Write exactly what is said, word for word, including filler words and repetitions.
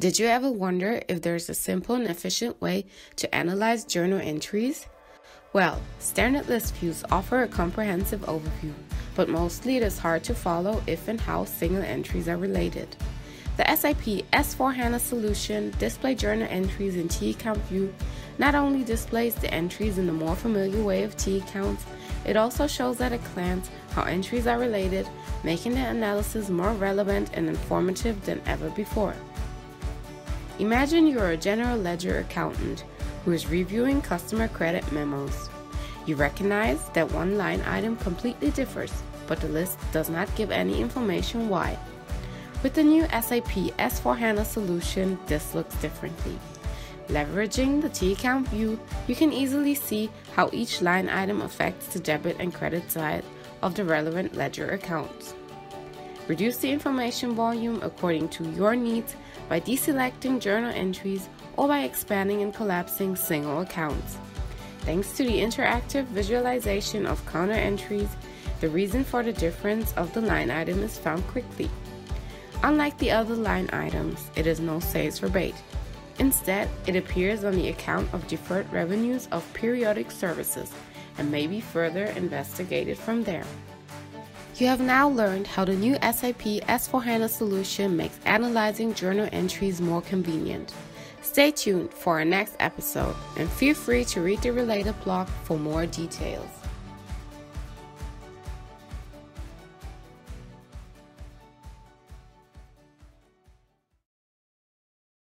Did you ever wonder if there's a simple and efficient way to analyze journal entries? Well, standard list views offer a comprehensive overview, but mostly it is hard to follow if and how single entries are related. The S A P S four HANA solution Display Journal Entries in T-Account view not only displays the entries in the more familiar way of T-Accounts, it also shows at a glance how entries are related, making the analysis more relevant and informative than ever before. Imagine you are a general ledger accountant who is reviewing customer credit memos. You recognize that one line item completely differs, but the list does not give any information why. With the new S A P S four HANA solution, this looks differently. Leveraging the T-Account view, you can easily see how each line item affects the debit and credit side of the relevant ledger accounts. Reduce the information volume according to your needs by deselecting journal entries or by expanding and collapsing single accounts. Thanks to the interactive visualization of counter entries, the reason for the difference of the line item is found quickly. Unlike the other line items, it is no sales rebate. Instead, it appears on the account of deferred revenues of periodic services and may be further investigated from there. You have now learned how the new S A P S four HANA solution makes analyzing journal entries more convenient. Stay tuned for our next episode and feel free to read the related blog for more details.